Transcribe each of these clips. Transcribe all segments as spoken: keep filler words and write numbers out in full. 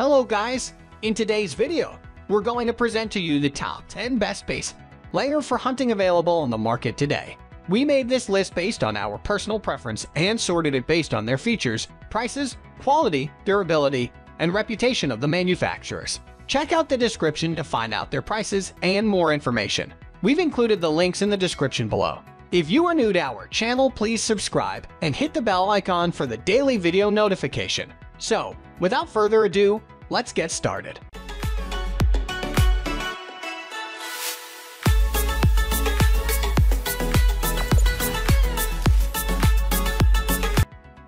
Hello guys, in today's video, we're going to present to you the top ten best base layer for hunting available on the market today. We made this list based on our personal preference and sorted it based on their features, prices, quality, durability, and reputation of the manufacturers. Check out the description to find out their prices and more information. We've included the links in the description below. If you are new to our channel, please subscribe and hit the bell icon for the daily video notification. So, without further ado, let's get started.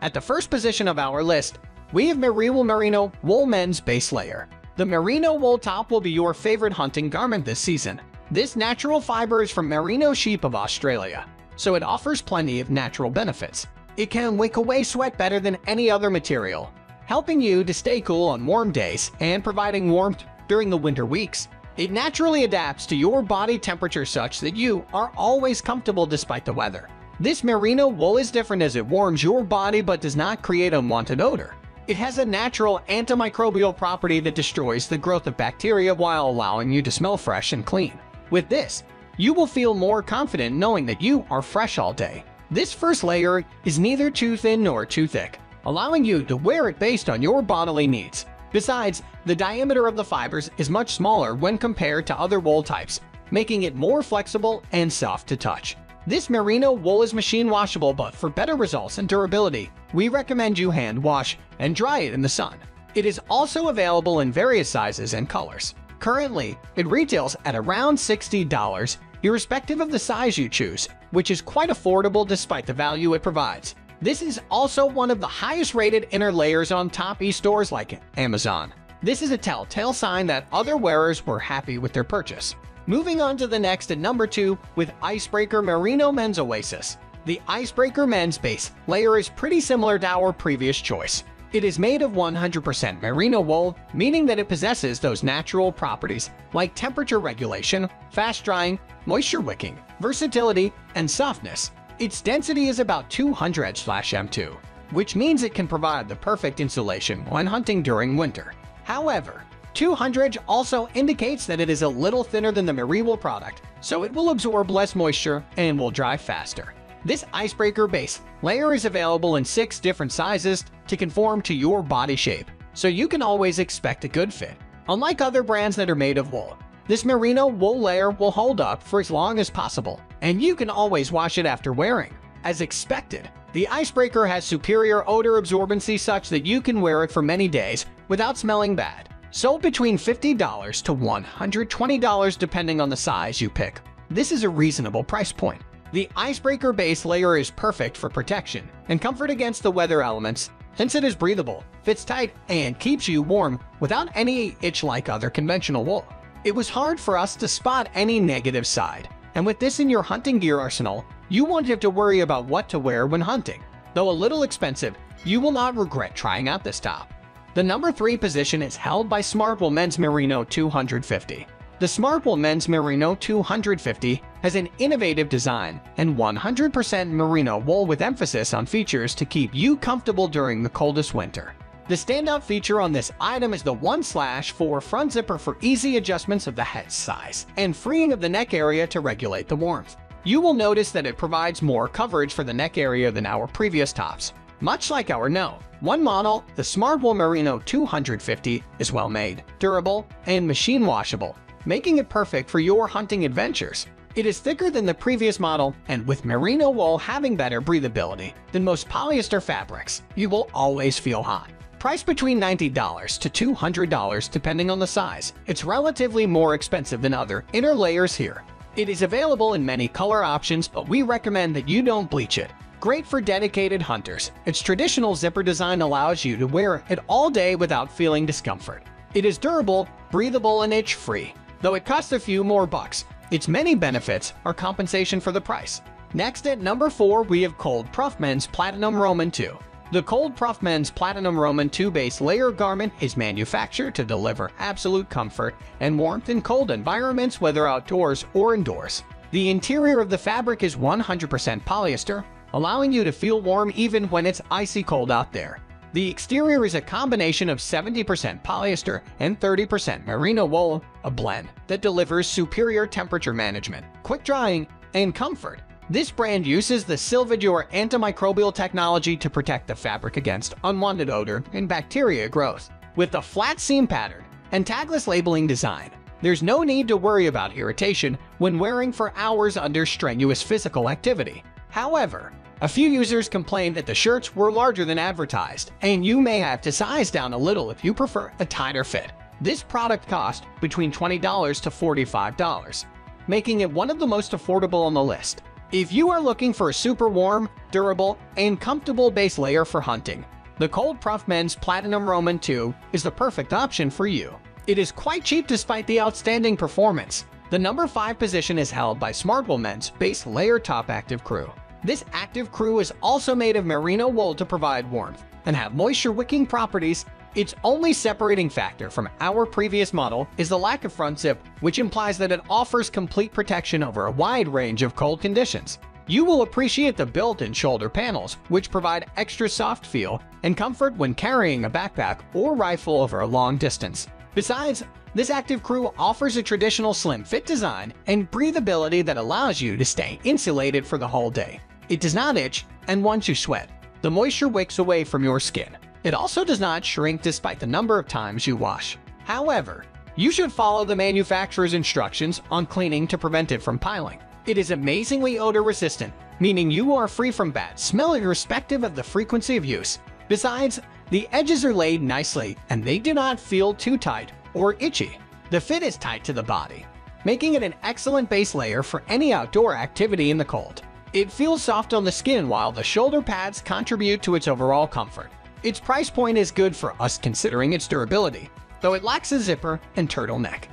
At the first position of our list, we have Meriwool Merino Wool Men's Base Layer. The Merino wool top will be your favorite hunting garment this season. This natural fiber is from merino sheep of Australia, so it offers plenty of natural benefits. It can wick away sweat better than any other material, helping you to stay cool on warm days and providing warmth during the winter weeks. It naturally adapts to your body temperature such that you are always comfortable despite the weather. This merino wool is different as it warms your body but does not create unwanted odor. It has a natural antimicrobial property that destroys the growth of bacteria while allowing you to smell fresh and clean. With this, you will feel more confident knowing that you are fresh all day. This first layer is neither too thin nor too thick, allowing you to wear it based on your bodily needs. Besides, the diameter of the fibers is much smaller when compared to other wool types, making it more flexible and soft to touch. This merino wool is machine washable, but for better results and durability, we recommend you hand wash and dry it in the sun. It is also available in various sizes and colors. Currently, it retails at around sixty dollars, irrespective of the size you choose, which is quite affordable despite the value it provides. This is also one of the highest rated inner layers on top e-stores like Amazon. This is a telltale sign that other wearers were happy with their purchase. Moving on to the next at number two with Icebreaker Merino Men's Oasis. The Icebreaker Men's Base Layer is pretty similar to our previous choice. It is made of one hundred percent merino wool, meaning that it possesses those natural properties like temperature regulation, fast drying, moisture wicking, versatility, and softness. Its density is about two hundred M two, which means it can provide the perfect insulation when hunting during winter. However, two hundred also indicates that it is a little thinner than the Meriwool product, so it will absorb less moisture and will dry faster. This Icebreaker Base Layer is available in six different sizes to conform to your body shape, so you can always expect a good fit. Unlike other brands that are made of wool, this merino wool layer will hold up for as long as possible, and you can always wash it after wearing. As expected, the Icebreaker has superior odor absorbency such that you can wear it for many days without smelling bad. Sold between fifty dollars to one hundred twenty dollars depending on the size you pick. This is a reasonable price point. The Icebreaker Base Layer is perfect for protection and comfort against the weather elements, since it is breathable, fits tight, and keeps you warm without any itch like other conventional wool. It was hard for us to spot any negative side, and with this in your hunting gear arsenal, you won't have to worry about what to wear when hunting. Though a little expensive, you will not regret trying out this top. The number three position is held by Smartwool Men's Merino two hundred fifty. The Smartwool Men's Merino two hundred fifty has an innovative design and one hundred percent merino wool with emphasis on features to keep you comfortable during the coldest winter. The standout feature on this item is the one slash four front zipper for easy adjustments of the head size and freeing of the neck area to regulate the warmth. You will notice that it provides more coverage for the neck area than our previous tops. Much like our No. one model, the Smartwool Merino two hundred fifty is well made, durable, and machine washable, making it perfect for your hunting adventures. It is thicker than the previous model, and with merino wool having better breathability than most polyester fabrics, you will always feel hot. Priced between ninety dollars to two hundred dollars depending on the size, it's relatively more expensive than other inner layers here. It is available in many color options, but we recommend that you don't bleach it. Great for dedicated hunters, its traditional zipper design allows you to wear it all day without feeling discomfort. It is durable, breathable, and itch-free. Though it costs a few more bucks, its many benefits are compensation for the price. Next at number four, we have ColdPruf Men's Platinum Roman two. The ColdPruf Men's Platinum Roman two base layer garment is manufactured to deliver absolute comfort and warmth in cold environments, whether outdoors or indoors. The interior of the fabric is one hundred percent polyester, allowing you to feel warm even when it's icy cold out there. The exterior is a combination of seventy percent polyester and thirty percent merino wool, a blend that delivers superior temperature management, quick drying, and comfort. This brand uses the Silvadur antimicrobial technology to protect the fabric against unwanted odor and bacteria growth. With the flat seam pattern and tagless labeling design, there's no need to worry about irritation when wearing for hours under strenuous physical activity. However, a few users complained that the shirts were larger than advertised, and you may have to size down a little if you prefer a tighter fit. This product cost between twenty to forty-five dollars, making it one of the most affordable on the list. If you are looking for a super warm, durable, and comfortable base layer for hunting, the ColdPruf Men's Platinum Roman two is the perfect option for you. It is quite cheap despite the outstanding performance. The number five position is held by Smartwool Men's Base Layer Top Active Crew. This active crew is also made of merino wool to provide warmth and have moisture-wicking properties. Its only separating factor from our previous model is the lack of front zip, which implies that it offers complete protection over a wide range of cold conditions. You will appreciate the built-in shoulder panels, which provide extra soft feel and comfort when carrying a backpack or rifle over a long distance. Besides, this active crew offers a traditional slim fit design and breathability that allows you to stay insulated for the whole day. It does not itch, and once you sweat, the moisture wicks away from your skin. It also does not shrink despite the number of times you wash. However, you should follow the manufacturer's instructions on cleaning to prevent it from piling. It is amazingly odor-resistant, meaning you are free from bad smell irrespective of the frequency of use. Besides, the edges are laid nicely, and they do not feel too tight or itchy. The fit is tight to the body, making it an excellent base layer for any outdoor activity in the cold. It feels soft on the skin while the shoulder pads contribute to its overall comfort. Its price point is good for us considering its durability, though it lacks a zipper and turtleneck.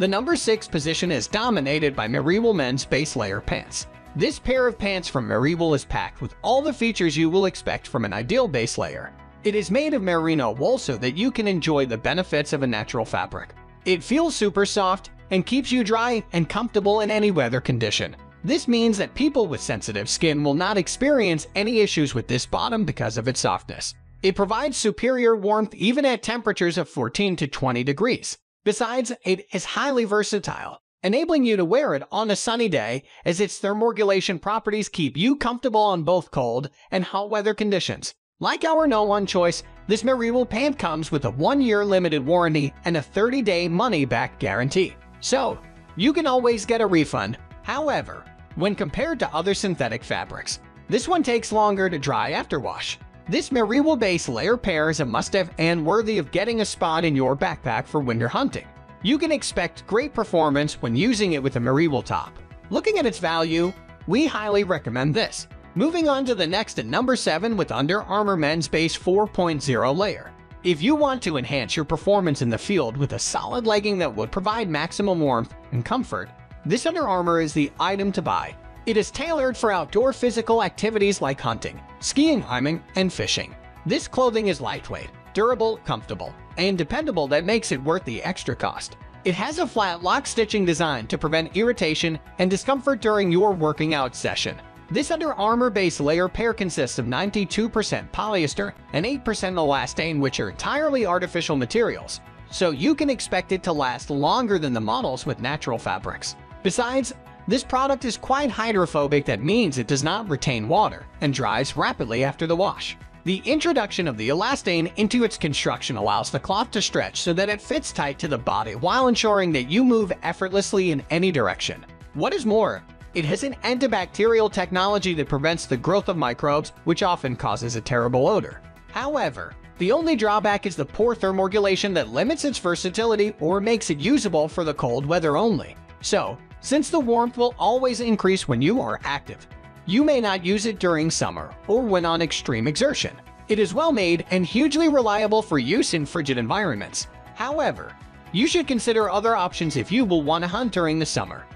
The number six position is dominated by Meriwool Men's Base Layer Pants. This pair of pants from Meriwool is packed with all the features you will expect from an ideal base layer. It is made of merino wool so that you can enjoy the benefits of a natural fabric. It feels super soft and keeps you dry and comfortable in any weather condition. This means that people with sensitive skin will not experience any issues with this bottom because of its softness. It provides superior warmth even at temperatures of fourteen to twenty degrees. Besides, it is highly versatile, enabling you to wear it on a sunny day as its thermoregulation properties keep you comfortable on both cold and hot weather conditions. Like our no-one choice, this Meriwool pant comes with a one-year limited warranty and a thirty-day money-back guarantee, so you can always get a refund. However, when compared to other synthetic fabrics, this one takes longer to dry after wash. This Meriwool base layer pair is a must-have and worthy of getting a spot in your backpack for winter hunting. You can expect great performance when using it with a Meriwool top. Looking at its value, we highly recommend this. Moving on to the next at number seven with Under Armour Men's Base four point oh Layer. If you want to enhance your performance in the field with a solid legging that would provide maximum warmth and comfort, this Under Armour is the item to buy. It is tailored for outdoor physical activities like hunting, skiing, climbing, and fishing. This clothing is lightweight, durable, comfortable, and dependable that makes it worth the extra cost. It has a flat lock stitching design to prevent irritation and discomfort during your working out session. This Under Armour base layer pair consists of ninety-two percent polyester and eight percent elastane, which are entirely artificial materials, so you can expect it to last longer than the models with natural fabrics. Besides, this product is quite hydrophobic, that means it does not retain water and dries rapidly after the wash. The introduction of the elastane into its construction allows the cloth to stretch so that it fits tight to the body while ensuring that you move effortlessly in any direction. What is more, it has an antibacterial technology that prevents the growth of microbes, which often causes a terrible odor. However, the only drawback is the poor thermoregulation that limits its versatility or makes it usable for the cold weather only. So, since the warmth will always increase when you are active, you may not use it during summer or when on extreme exertion. It is well made and hugely reliable for use in frigid environments. However, you should consider other options if you will want to hunt during the summer.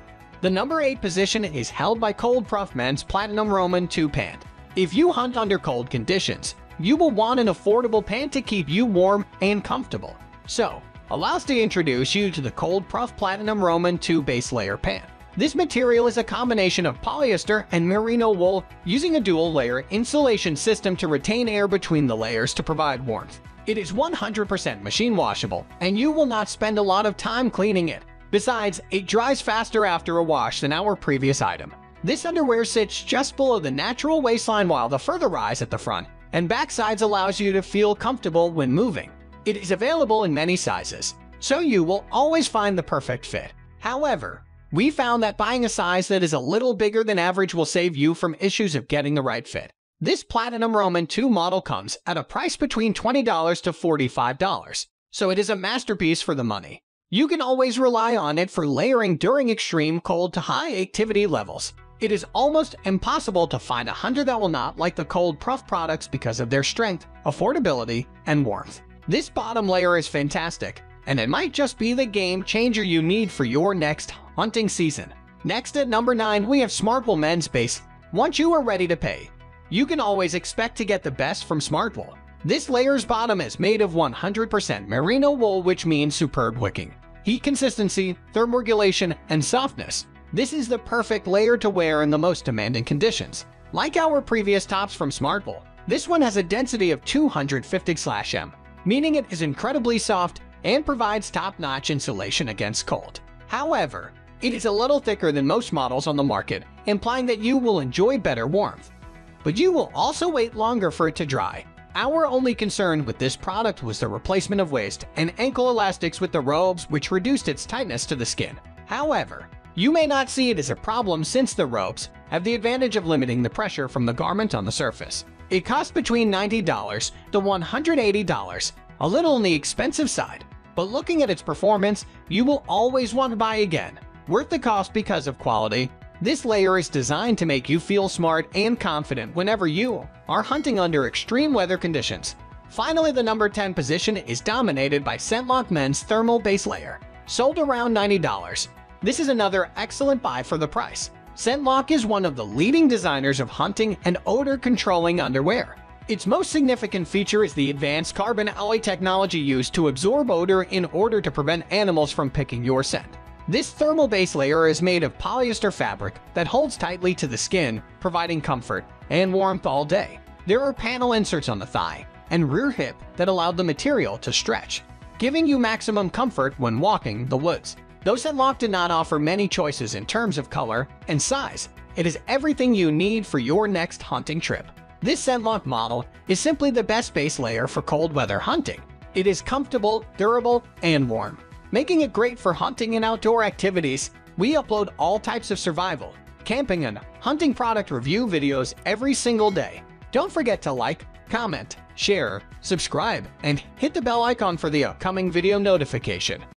The number eight position is held by ColdPruf Men's Platinum Roman two Pant. If you hunt under cold conditions, you will want an affordable pant to keep you warm and comfortable. So, allows to introduce you to the ColdPruf Platinum Roman two Base Layer Pant. This material is a combination of polyester and merino wool, using a dual-layer insulation system to retain air between the layers to provide warmth. It is one hundred percent machine washable, and you will not spend a lot of time cleaning it. Besides, it dries faster after a wash than our previous item. This underwear sits just below the natural waistline while the further rise at the front and back sides allows you to feel comfortable when moving. It is available in many sizes, so you will always find the perfect fit. However, we found that buying a size that is a little bigger than average will save you from issues of getting the right fit. This Platinum Roman two model comes at a price between twenty to forty-five dollars, so it is a masterpiece for the money. You can always rely on it for layering during extreme cold to high activity levels. It is almost impossible to find a hunter that will not like the ColdPruf products because of their strength, affordability, and warmth. This bottom layer is fantastic, and it might just be the game changer you need for your next hunting season. Next at number nine, we have Smartwool Men's Base. Once you are ready to pay, you can always expect to get the best from Smartwool. This layer's bottom is made of one hundred percent merino wool, which means superb wicking, heat consistency, thermoregulation, and softness. This is the perfect layer to wear in the most demanding conditions. Like our previous tops from Smartwool, this one has a density of two hundred fifty M, meaning it is incredibly soft and provides top-notch insulation against cold. However, it is a little thicker than most models on the market, implying that you will enjoy better warmth, but you will also wait longer for it to dry. Our only concern with this product was the replacement of waist and ankle elastics with the robes, which reduced its tightness to the skin. However, you may not see it as a problem since the robes have the advantage of limiting the pressure from the garment on the surface. It costs between ninety to one hundred eighty dollars, a little on the expensive side, but looking at its performance, you will always want to buy again. Worth the cost because of quality. This layer is designed to make you feel smart and confident whenever you are hunting under extreme weather conditions. Finally, the number ten position is dominated by Scent-Lok Men's Thermal Base Layer, sold around ninety dollars. This is another excellent buy for the price. Scent-Lok is one of the leading designers of hunting and odor-controlling underwear. Its most significant feature is the advanced carbon alloy technology used to absorb odor in order to prevent animals from picking your scent. This thermal base layer is made of polyester fabric that holds tightly to the skin, providing comfort and warmth all day. There are panel inserts on the thigh and rear hip that allow the material to stretch, giving you maximum comfort when walking the woods. Though Scent-Lok did not offer many choices in terms of color and size, it is everything you need for your next hunting trip. This Scent-Lok model is simply the best base layer for cold weather hunting. It is comfortable, durable, and warm, making it great for hunting and outdoor activities. We upload all types of survival, camping, and hunting product review videos every single day. Don't forget to like, comment, share, subscribe, and hit the bell icon for the upcoming video notification.